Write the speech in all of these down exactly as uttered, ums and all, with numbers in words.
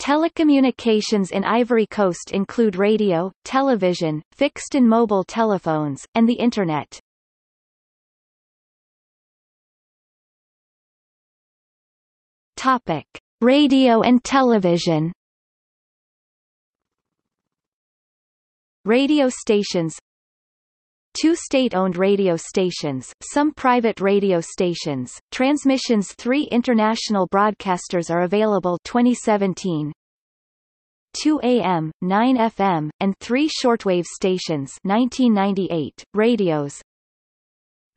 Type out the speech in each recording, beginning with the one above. Telecommunications in Ivory Coast include radio, television, fixed and mobile telephones, and the Internet. Topic: Radio and television. Radio stations. Two state-owned radio stations, some private radio stations, transmissions. Three international broadcasters are available twenty seventeen. two A M, nine F M, and three shortwave stations nineteen ninety-eight, radios.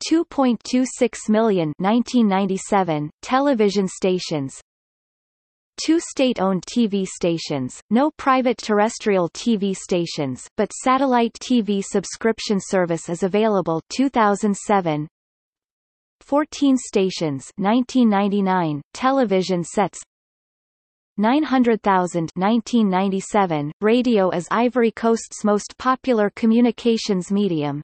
two point two six million nineteen ninety-seven, television stations. Two state-owned T V stations, no private terrestrial T V stations, but satellite T V subscription service is available two thousand seven. fourteen stations nineteen ninety-nine, television sets. nine hundred thousand nineteen ninety-seven, radio is Ivory Coast's most popular communications medium.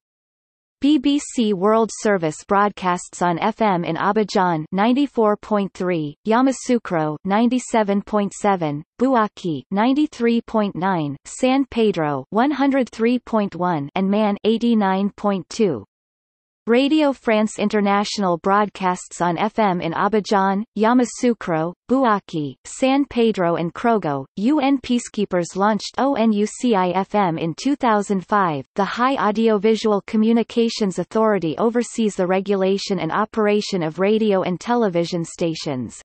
B B C World Service broadcasts on F M in Abidjan ninety-four point three, Yamoussoukro ninety-seven point seven, Bouaki ninety-three point nine, San Pedro one oh three point one, and Man eighty-nine point two. Radio France International broadcasts on F M in Abidjan, Yamoussoukro, Bouaki, San Pedro and Krogo. U N Peacekeepers launched ONUCI F M in two thousand five. The High Audiovisual Communications Authority oversees the regulation and operation of radio and television stations.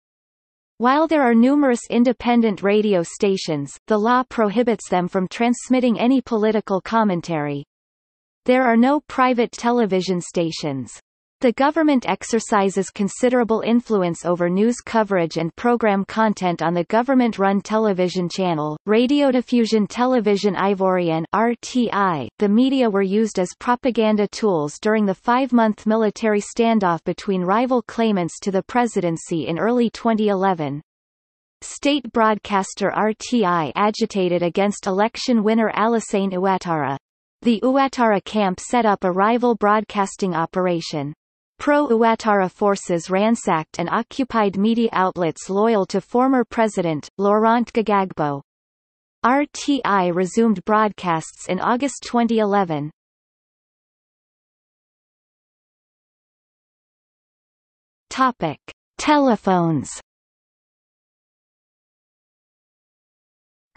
While there are numerous independent radio stations, the law prohibits them from transmitting any political commentary. There are no private television stations. The government exercises considerable influence over news coverage and program content on the government-run television channel, Radio Diffusion Television Ivorian (R T I). The media were used as propaganda tools during the five-month military standoff between rival claimants to the presidency in early twenty eleven. State broadcaster R T I agitated against election winner Alassane Ouattara. The Ouattara camp set up a rival broadcasting operation. Pro-Ouattara forces ransacked and occupied media outlets loyal to former president, Laurent Gbagbo. R T I resumed broadcasts in August twenty eleven. Topic: Telephones.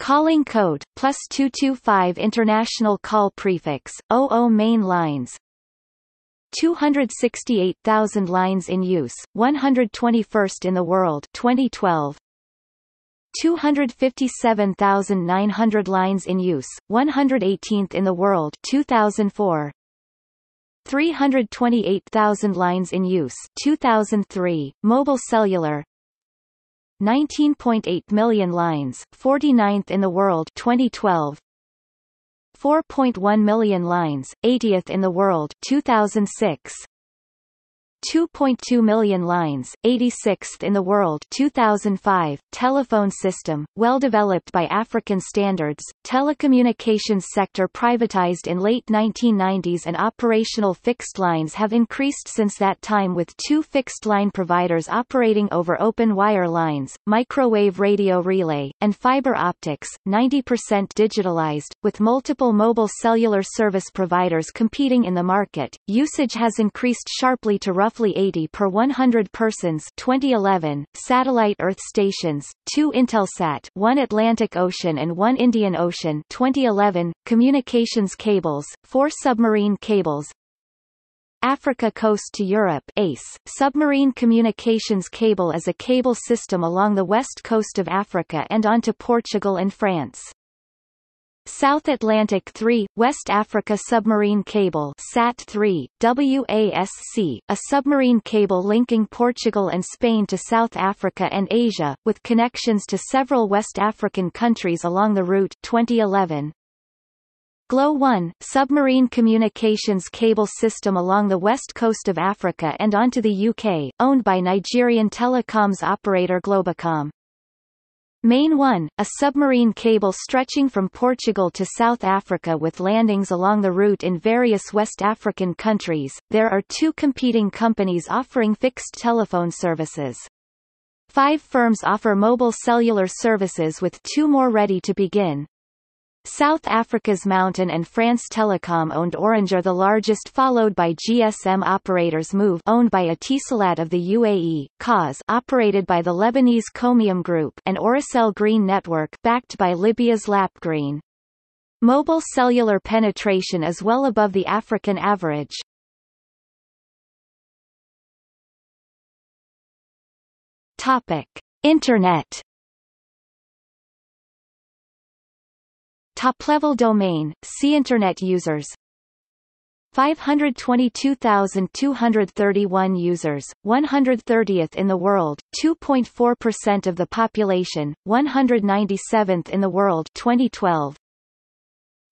Calling code, plus two two five international call prefix, zero zero main lines. two hundred sixty-eight thousand lines in use, one hundred twenty-first in the world twenty twelve. two hundred fifty-seven thousand nine hundred lines in use, one hundred eighteenth in the world two thousand four. three hundred twenty-eight thousand lines in use two thousand three, mobile cellular. nineteen point eight million lines, forty-ninth in the world twenty twelve. four point one million lines, eightieth in the world two thousand six. two point two million lines, eighty-sixth in the world two thousand five. Telephone system, well developed by African standards, telecommunications sector privatized in late nineteen nineties and operational fixed lines have increased since that time with two fixed line providers operating over open wire lines, microwave radio relay, and fiber optics, ninety percent digitalized, with multiple mobile cellular service providers competing in the market. Usage has increased sharply to roughly Roughly eighty per one hundred persons twenty eleven, satellite Earth stations, two Intelsat, one Atlantic Ocean and one Indian Ocean twenty eleven, communications cables, four submarine cables. Africa Coast to Europe (A C E), submarine communications cable is a cable system along the west coast of Africa and onto Portugal and France. South Atlantic three, West Africa submarine cable S A T three, W A S C, a submarine cable linking Portugal and Spain to South Africa and Asia, with connections to several West African countries along the route twenty eleven. Glo one, submarine communications cable system along the west coast of Africa and onto the U K, owned by Nigerian telecoms operator Globacom. Main one, a submarine cable stretching from Portugal to South Africa with landings along the route in various West African countries. There are two competing companies offering fixed telephone services. Five firms offer mobile cellular services with two more ready to begin. South Africa's Mountain and France Telecom owned Orange are the largest, followed by G S M operators Move owned by Atisalad of the U A E, Cause operated by the Lebanese Comium Group, and Oracel Green Network backed by Libya's L A P Green. Mobile cellular penetration is well above the African average. Topic: Internet. Top-level domain, see Internet users. five hundred twenty-two thousand two hundred thirty-one users, one hundred thirtieth in the world, two point four percent of the population, one hundred ninety-seventh in the world twenty twelve.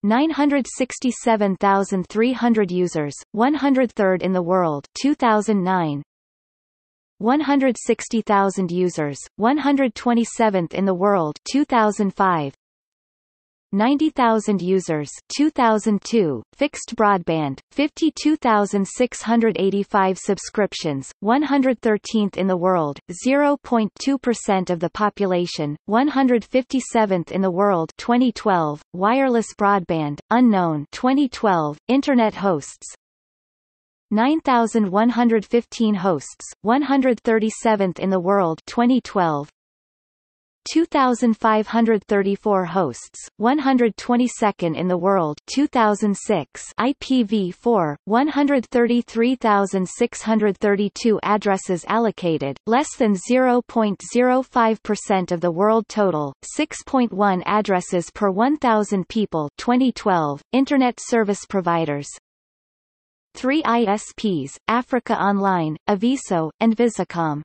nine hundred sixty-seven thousand three hundred users, one hundred third in the world two thousand nine. one hundred sixty thousand users, one hundred twenty-seventh in the world two thousand five. ninety thousand users two thousand two, fixed broadband, fifty-two thousand six hundred eighty-five subscriptions, one hundred thirteenth in the world, zero point two percent of the population, one hundred fifty-seventh in the world twenty twelve, wireless broadband, unknown twenty twelve, Internet hosts nine thousand one hundred fifteen hosts, one hundred thirty-seventh in the world twenty twelve, two thousand five hundred thirty-four hosts, one hundred twenty-second in the world two thousand six. I P v four, one hundred thirty-three thousand six hundred thirty-two addresses allocated, less than zero point zero five percent of the world total, six point one addresses per one thousand people twenty twelve. Internet service providers: three I S Ps, Africa Online, Aviso, and Visicom.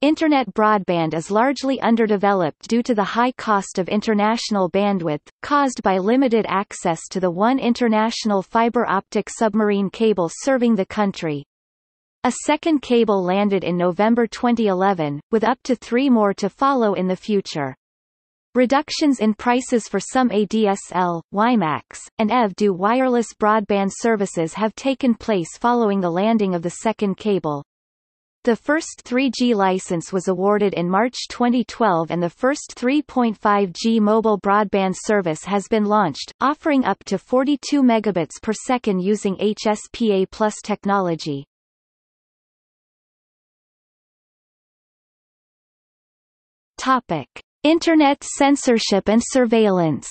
Internet broadband is largely underdeveloped due to the high cost of international bandwidth, caused by limited access to the one international fiber-optic submarine cable serving the country. A second cable landed in November twenty eleven, with up to three more to follow in the future. Reductions in prices for some A D S L, WiMAX, and E V D O wireless broadband services have taken place following the landing of the second cable. The first three G license was awarded in March twenty twelve and the first three point five G mobile broadband service has been launched, offering up to forty-two megabits per second using H S P A Plus technology. Topic: Internet censorship and surveillance.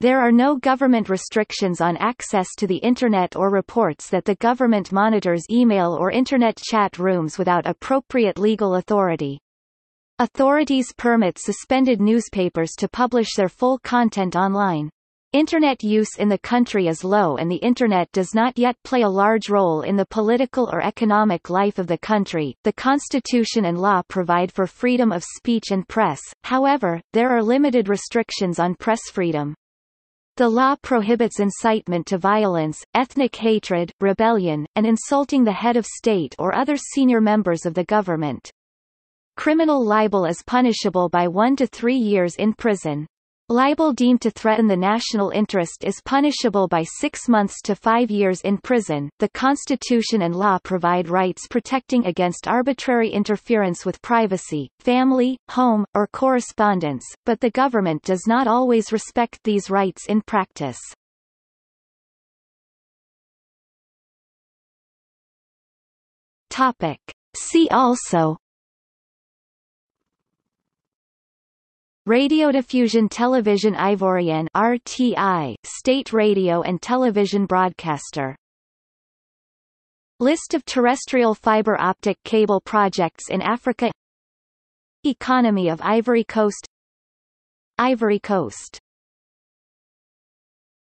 There are no government restrictions on access to the Internet or reports that the government monitors email or Internet chat rooms without appropriate legal authority. Authorities permit suspended newspapers to publish their full content online. Internet use in the country is low and the Internet does not yet play a large role in the political or economic life of the country. The Constitution and law provide for freedom of speech and press, however, there are limited restrictions on press freedom. The law prohibits incitement to violence, ethnic hatred, rebellion, and insulting the head of state or other senior members of the government. Criminal libel is punishable by one to three years in prison. Libel deemed to threaten the national interest is punishable by six months to five years in prison. The Constitution and law provide rights protecting against arbitrary interference with privacy, family, home, or correspondence, but the government does not always respect these rights in practice. Topic: See also: Radio Diffusion Television Ivorian (R T I), state radio and television broadcaster. List of terrestrial fiber optic cable projects in Africa. Economy of Ivory Coast. Ivory Coast.